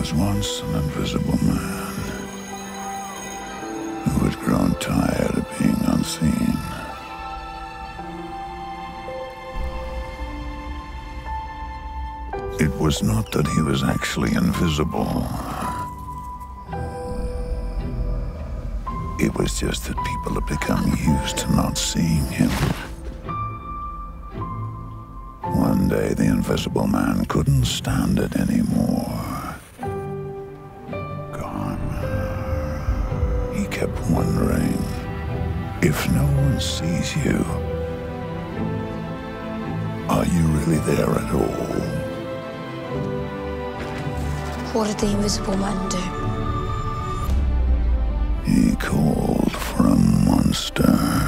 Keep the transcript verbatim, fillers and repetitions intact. was once an invisible man who had grown tired of being unseen. It was not that he was actually invisible. It was just that people had become used to not seeing him. One day, the invisible man couldn't stand it anymore. Gone. He kept wondering, if no one sees you, are you really there at all? What did the invisible man do? He called for a monster.